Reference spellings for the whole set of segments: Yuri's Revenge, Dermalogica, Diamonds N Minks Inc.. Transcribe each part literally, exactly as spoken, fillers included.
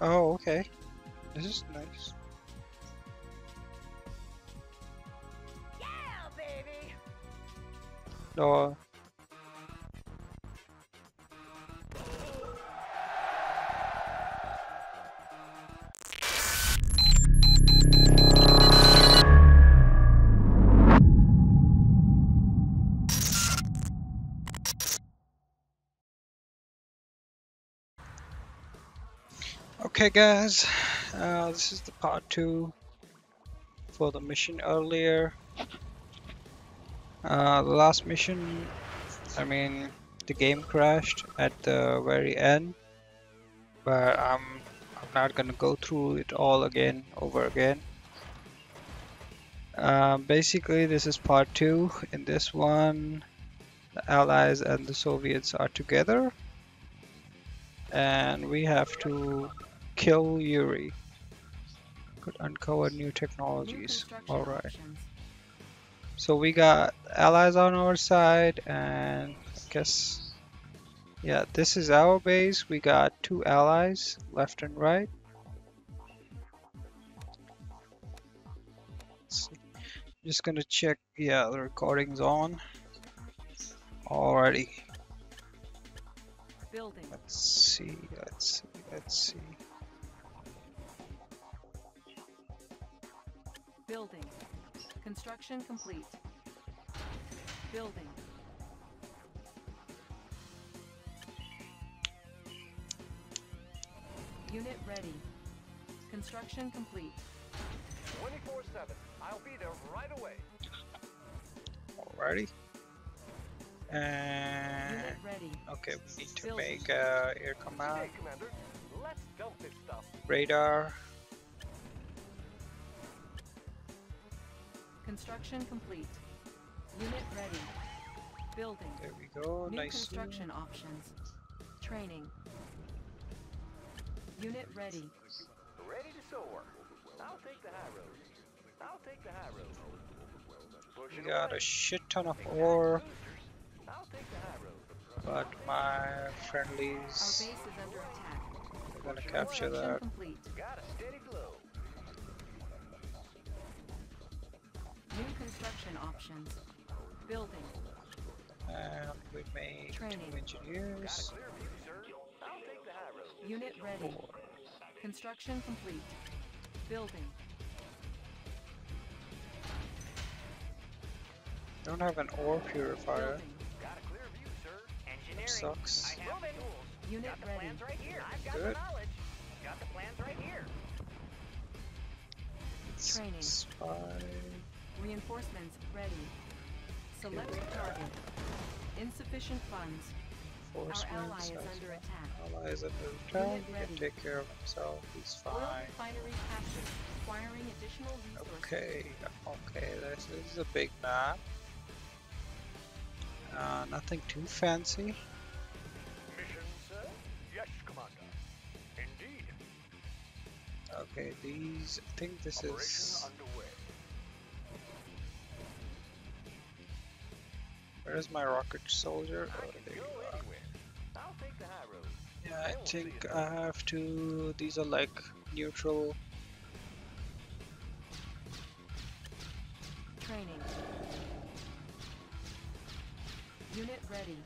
Oh, okay. This is nice. Yeah, baby. No. Okay guys, uh, this is the part two for the mission earlier. Uh, the last mission, I mean, the game crashed at the very end, but I'm, I'm not gonna go through it all again, over again. Uh, basically, this is part two. In this one, the Allies and the Soviets are together, and we have to kill Yuri. Could uncover new technologies. Alright. So we got Allies on our side, and I guess, yeah, this is our base. We got two Allies, left and right. So I'm just gonna check, yeah, the recording's on. Alrighty. Building. Let's see, let's see, let's see. Building. Construction complete. Building. Unit ready. Construction complete. twenty-four seven. I'll be there right away. Alrighty. And unit ready. Okay, we need to building. Make uh, air command. Okay, Commander. Let's dump this stuff. Radar. Construction complete. Unit ready. Building. There we go. New nice. Construction options. Training. Unit ready. Ready to soar. I'll take the high road. I'll take the high road. We got a shit ton of ore. I'll take the high road. But my friendlies. Our base is under attack. We're gonna capture that. Complete. Got a steady glow. New construction options. Building. And we made training. Two engineers. Unit ready. Four. Construction complete. Building. Don't have an ore purifier. Got a clear view, sir. Sucks. I have tools. Unit got the ready. Plans right here. I've got good. The knowledge. Got the plans right here. Training. Spy. Reinforcements ready. Select target. Insufficient funds. Our ally is under attack. Ally is under attack. He can take care of himself. He's fine. Refinery captured. Acquiring additional resources. Okay, okay. This, this is a big map. Uh, nothing too fancy. Mission, sir? Yes, Commander. Indeed. Okay, these. I think this operation is. Underway. Where's my rocket soldier? Oh, there you are. Yeah, I think I have to. These are like neutral. Training. Unit ready.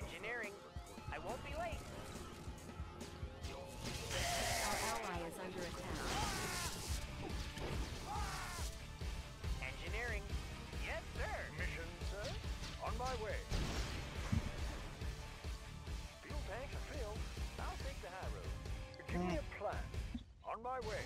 Engineering. I won't be late. Our ally is under attack. On my way.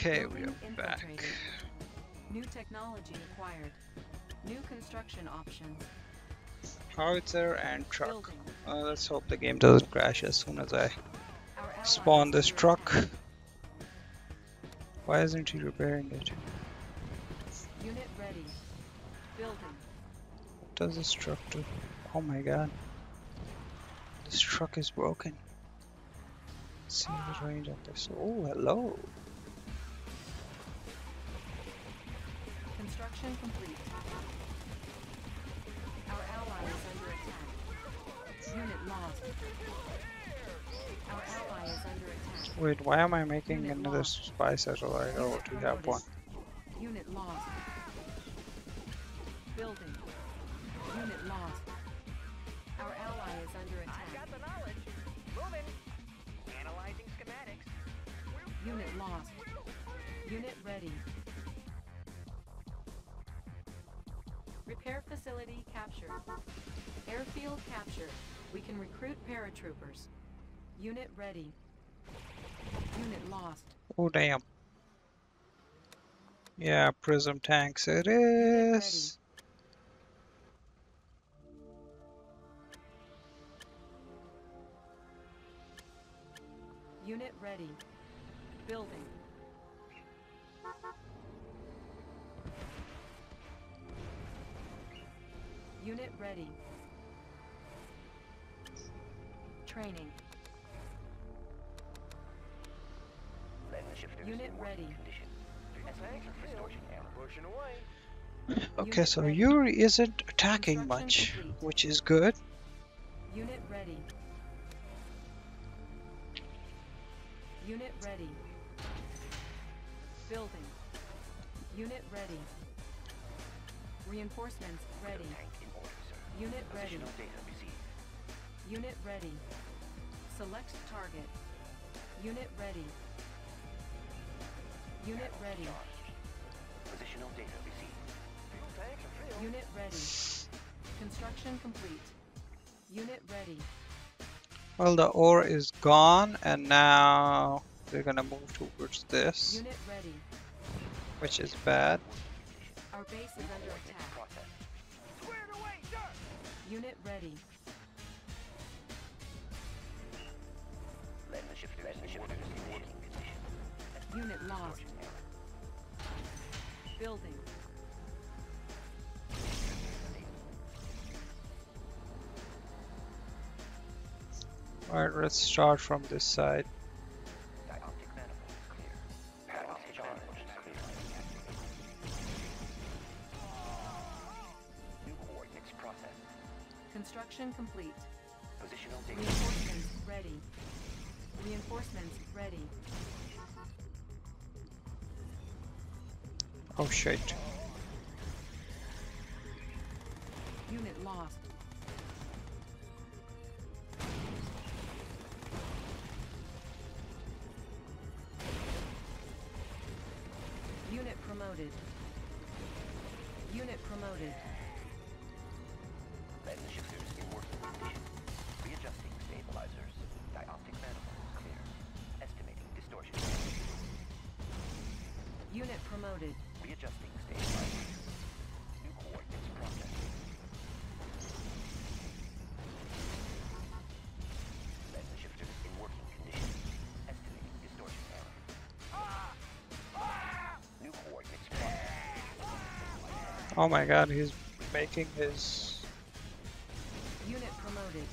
Okay, we are back. New technology acquired. New construction options. Howitzer and truck. Uh, let's hope the game doesn't crash as soon as I spawn this truck. Why isn't he repairing it? Unit ready. Building. What does this truck do? Oh my god. This truck is broken. Let's see the range of this. Oh, hello. Construction complete. Our ally is under attack. Unit lost. Our ally is under attack. Wait, why am I making Unit another lost. spy satellite? Oh, we have one. Unit lost. Building. Unit lost. Our ally is under attack. I got the knowledge. Moving. Analyzing schematics. Unit lost. Unit ready. Repair facility captured. Airfield captured. We can recruit paratroopers. Unit ready. Unit lost. Oh damn. Yeah, prism tanks it is. Unit ready. Unit ready. Building. Unit ready. Training. Unit ready. Okay, so Yuri isn't attacking much, which is good. Unit ready. Unit ready. Building. Unit ready. Reinforcements ready. Unit ready. Unit ready. Select target. Unit ready. Unit ready. Positional data received. Unit ready. Construction complete. Unit ready. Well, the ore is gone, and now they're gonna move towards this. Unit ready. Which is bad. Our base is under attack. Squared away, sir! Unit ready. Let the ship let the ship Unit lost. Building. Alright, let's start from this side. Construction complete. Positional data. Reinforcements ready. Reinforcements ready. Oh shit. Unit lost. Unit promoted. Unit promoted. Readjusting stabilizers. Dioptic manifolds clear. Estimating distortion. Unit promoted. Readjusting stabilizers. New coordinates processed. Let the shifters in working condition. Estimating distortion error. New coordinates processed. Oh my god, he's making his... Unit promoted.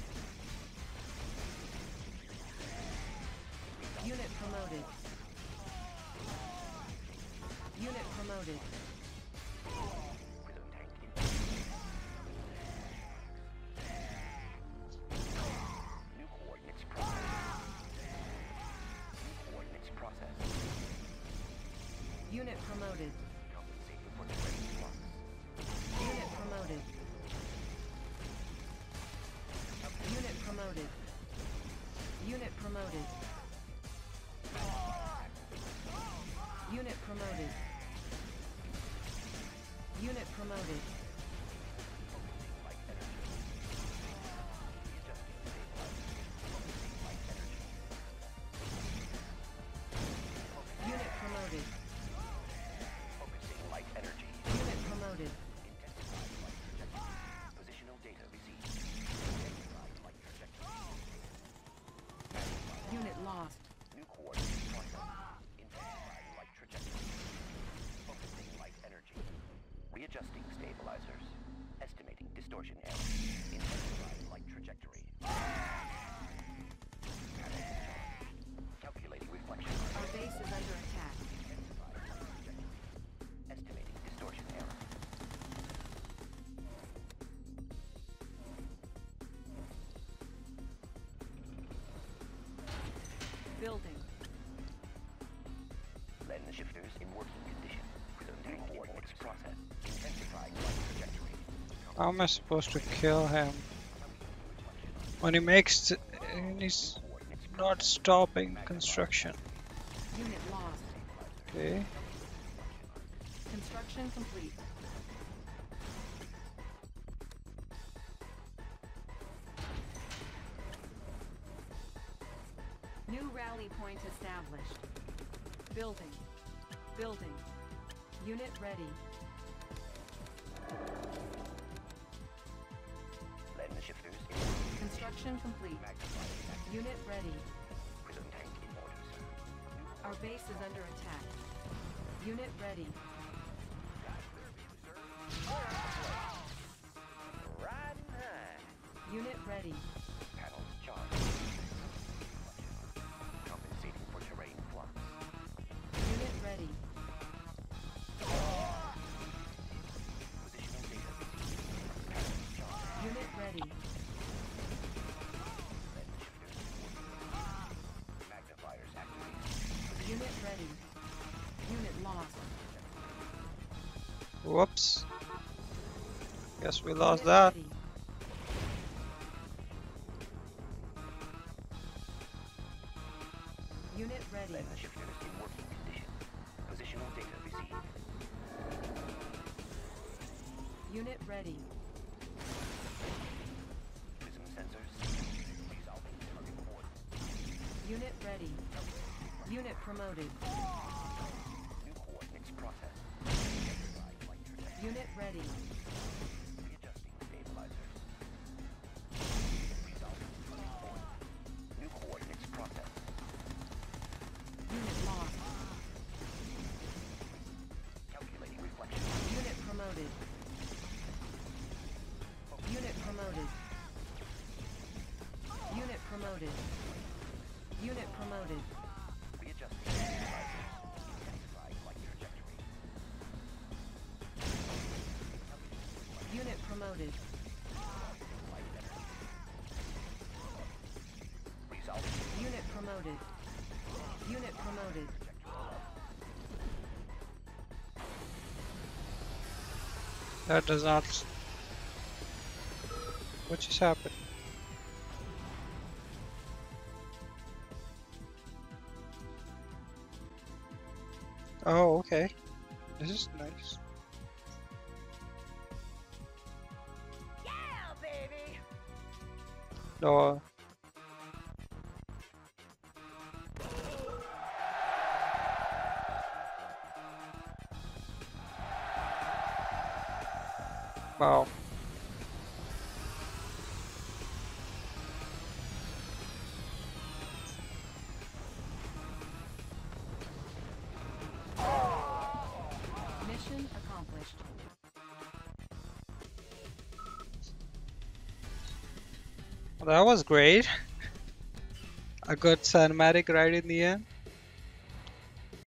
Unit promoted. Unit promoted. New coordinates processed. New coordinates processed. Unit promoted. Compensating for the training loss. Unit promoted. Unit promoted. Unit promoted. Unit promoted. Unit promoted. Unit promoted. distortion error. Intensify flight trajectory. Calculating reflection. Our base is under attack. Intensify flight trajectory. Estimating distortion error. Building. Land shifters in working condition. Preserving coordinates process. Intensifying flight trajectory. How am I supposed to kill him when he makes it and he's not stopping construction? Unit lost. Okay. Construction complete. New rally point established. Building. Building. Unit ready. Land shifters. Construction complete. Unit ready. Prism tank in orders. Our base is under attack. Unit ready. Unit ready. Panels charged. Ready. Unit ready. Magnifiers activated. Unit ready. Unit lost. Whoops. Guess we lost Unit that. Ready. Unit ready. Let the shifters in working condition. Positional data received. Unit ready. Prism sensors. Resolving target board. Unit ready. Unit promoted. New coordinates processed. Unit ready. Readjusting stabilizers. Resolving target board. New coordinates processed. Unit lost. Calculating reflection. Unit promoted. Unit promoted. Unit promoted. Unit promoted. Readjusting stabilizers. Intensifying flight trajectory. Unit promoted. Light energy. Resolving. Unit promoted. Unit promoted. That does not... What just happened? Oh, okay. This is nice. Yeah, baby. No. Wow. Mission accomplished. Well, that was great. A good cinematic ride in the end.